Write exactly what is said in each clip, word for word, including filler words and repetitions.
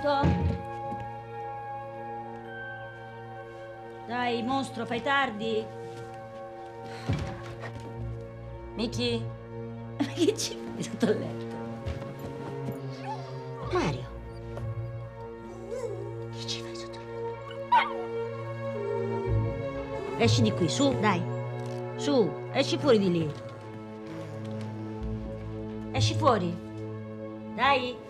pronto? Dai, mostro, fai tardi. Michi? Ma che ci fai sotto il letto? Mario. Che ci fai sotto il letto? Esci di qui, su, dai. Su, esci fuori di lì. Esci fuori. Dai.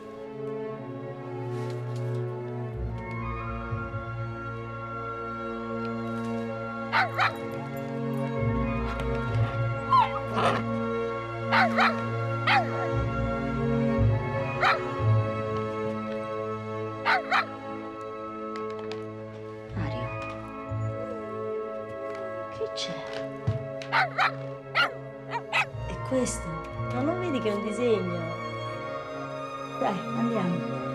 Mario, che c'è? È questo? Ma non vedi che è un disegno? Dai, andiamo.